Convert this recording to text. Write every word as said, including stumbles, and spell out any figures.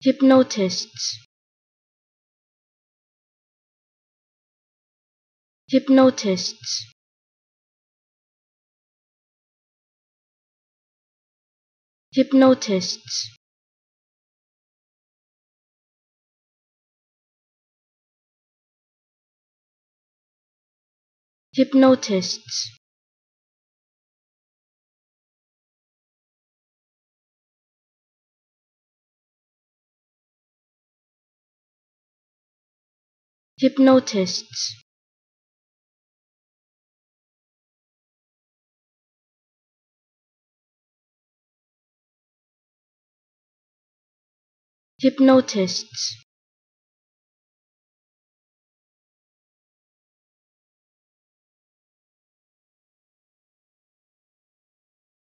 Hypnotists. Hypnotists. Hypnotists. Hypnotists. Hypnotists. Hypnotists.